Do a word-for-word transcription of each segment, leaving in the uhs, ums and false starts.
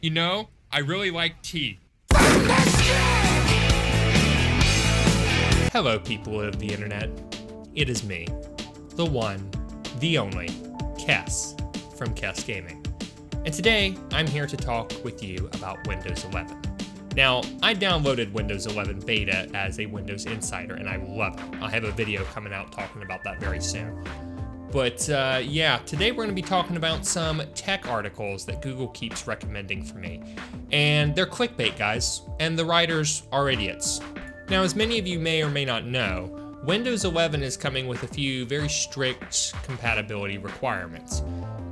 You know, I really like tea. Hello, people of the internet. It is me, the one, the only, Kes from Kes Gaming. And today, I'm here to talk with you about Windows eleven. Now, I downloaded Windows eleven beta as a Windows Insider, and I love it. I have a video coming out talking about that very soon. But uh, yeah, today we're gonna be talking about some tech articles that Google keeps recommending for me. And they're clickbait, guys, and the writers are idiots. Now, as many of you may or may not know, Windows eleven is coming with a few very strict compatibility requirements.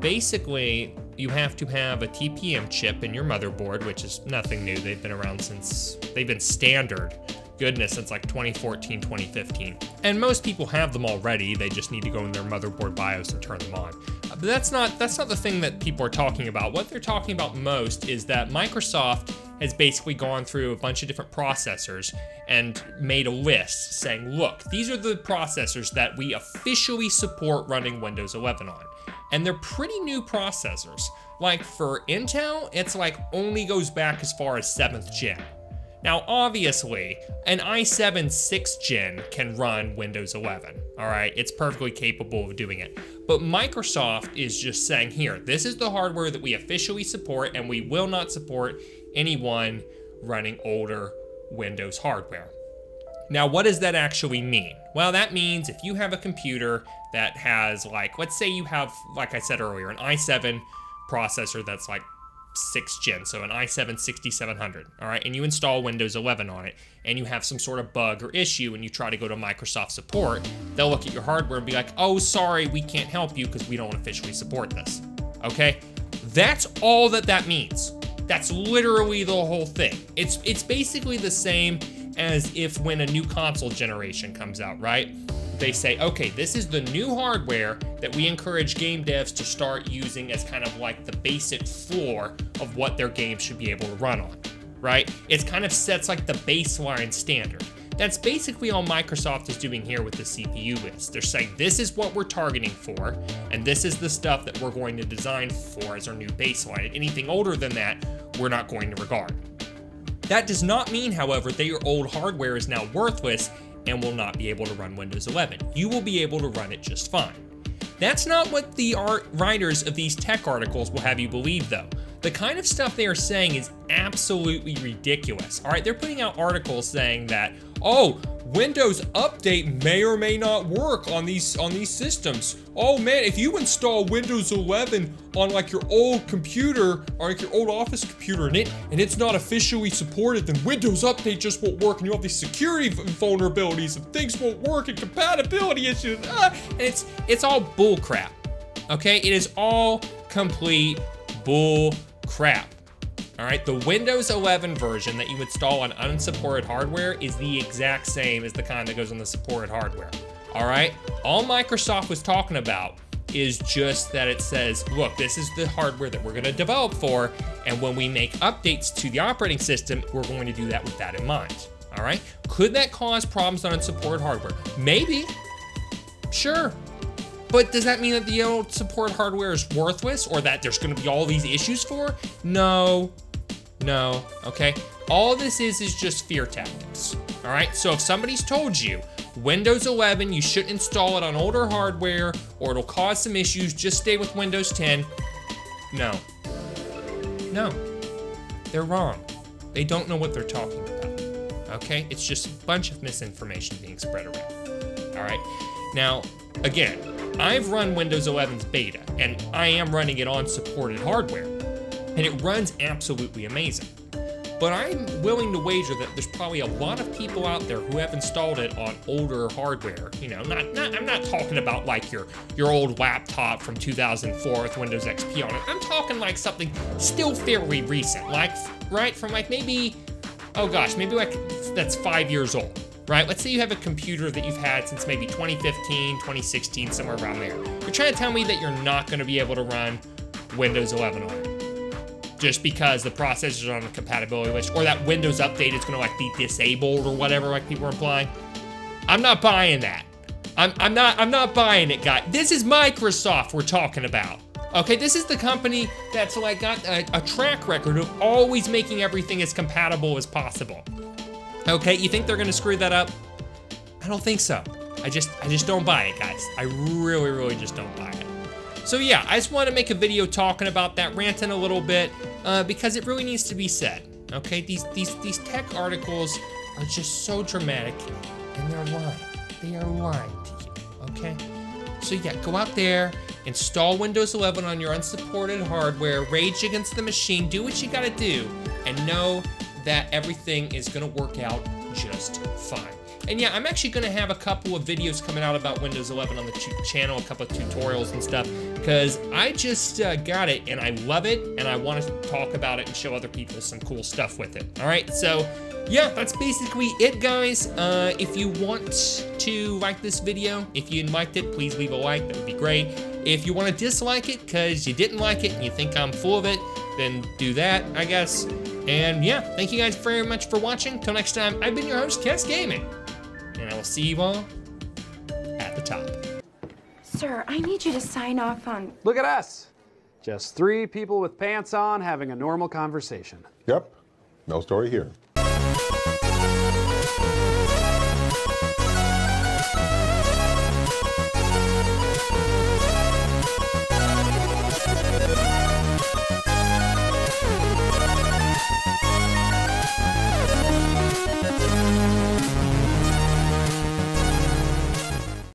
Basically, you have to have a T P M chip in your motherboard, which is nothing new. They've been around since, they've been standard. Goodness, since like twenty fourteen, twenty fifteen. And most people have them already. They just need to go in their motherboard BIOS and turn them on. But that's not, that's not the thing that people are talking about. What they're talking about most is that Microsoft has basically gone through a bunch of different processors and made a list saying, look, these are the processors that we officially support running Windows eleven on. And they're pretty new processors. Like for Intel, it's like only goes back as far as seventh gen. Now, obviously, an i seven sixth gen can run Windows eleven, all right? It's perfectly capable of doing it. But Microsoft is just saying, here, this is the hardware that we officially support, and we will not support anyone running older Windows hardware. Now, what does that actually mean? Well, that means if you have a computer that has, like, let's say you have, like I said earlier, an i seven processor that's like sixth gen, so an i seven sixty-seven hundred, all right, and you install Windows eleven on it, and you have some sort of bug or issue, and you try to go to Microsoft support, they'll look at your hardware and be like, oh, sorry, we can't help you because we don't officially support this, okay? That's all that that means. That's literally the whole thing. It's, it's basically the same as if when a new console generation comes out, right? They say, okay, this is the new hardware that we encourage game devs to start using as kind of like the basic floor of what their game should be able to run on, right? It kind of sets like the baseline standard. That's basically all Microsoft is doing here with the C P U list. They're saying, this is what we're targeting for, and this is the stuff that we're going to design for as our new baseline. Anything older than that, we're not going to regard. That does not mean, however, that your old hardware is now worthless and will not be able to run Windows eleven. You will be able to run it just fine. That's not what the art writers of these tech articles will have you believe, though. The kind of stuff they are saying is absolutely ridiculous. All right, they're putting out articles saying that, oh, Windows Update may or may not work on these on these systems. Oh man, if you install Windows eleven on like your old computer or like your old office computer and it and it's not officially supported, then Windows Update just won't work, and you have these security vulnerabilities and things won't work and compatibility issues. Ah, and it's it's all bull crap. Okay, it is all complete bull crap. All right, the Windows eleven version that you install on unsupported hardware is the exact same as the kind that goes on the supported hardware. All right, all Microsoft was talking about is just that it says, look, this is the hardware that we're gonna develop for, and when we make updates to the operating system, we're going to do that with that in mind, all right? Could that cause problems on unsupported hardware? Maybe, sure. But does that mean that the old support hardware is worthless or that there's gonna be all these issues for? No. No, okay? All this is is just fear tactics, all right? So if somebody's told you, Windows eleven, you shouldn't install it on older hardware or it'll cause some issues, just stay with Windows ten, no. No, they're wrong. They don't know what they're talking about, okay? It's just a bunch of misinformation being spread around, all right? Now, again, I've run Windows eleven's beta, and I am running it on supported hardware. And it runs absolutely amazing. But I'm willing to wager that there's probably a lot of people out there who have installed it on older hardware. You know, not, not I'm not talking about like your, your old laptop from two thousand four with Windows X P on it. I'm talking like something still fairly recent, like, right, from like maybe, oh gosh, maybe like that's five years old, right? Let's say you have a computer that you've had since maybe twenty fifteen, twenty sixteen, somewhere around there. You're trying to tell me that you're not gonna be able to run Windows eleven on it just because the processor's on the compatibility list, or that Windows Update is gonna like be disabled or whatever, like people are implying. I'm not buying that. I'm, I'm not I'm not buying it, guys. This is Microsoft we're talking about, Okay, this is the company that's like got a, a track record of always making everything as compatible as possible. Okay, you think they're gonna screw that up? I don't think so. I just, I just don't buy it, guys. I really, really just don't buy it. So yeah, I just wanna make a video talking about that, ranting a little bit, uh, because it really needs to be said. Okay, these, these, these tech articles are just so dramatic, and they're lying. They are lying to you, okay? So yeah, go out there, install Windows eleven on your unsupported hardware, rage against the machine, do what you gotta do, and know that everything is gonna work out just fine. And yeah, I'm actually gonna have a couple of videos coming out about Windows eleven on the channel, a couple of tutorials and stuff, because I just uh, got it and I love it, and I wanna talk about it and show other people some cool stuff with it, all right? So yeah, that's basically it, guys. Uh, if you want to like this video, if you liked it, please leave a like, that would be great. If you wanna dislike it because you didn't like it and you think I'm full of it, then do that, I guess. And yeah, thank you guys very much for watching. Till next time, I've been your host, Kes Gaming, and I will see you all at the top. Sir, I need you to sign off on... Look at us. Just three people with pants on having a normal conversation. Yep, no story here.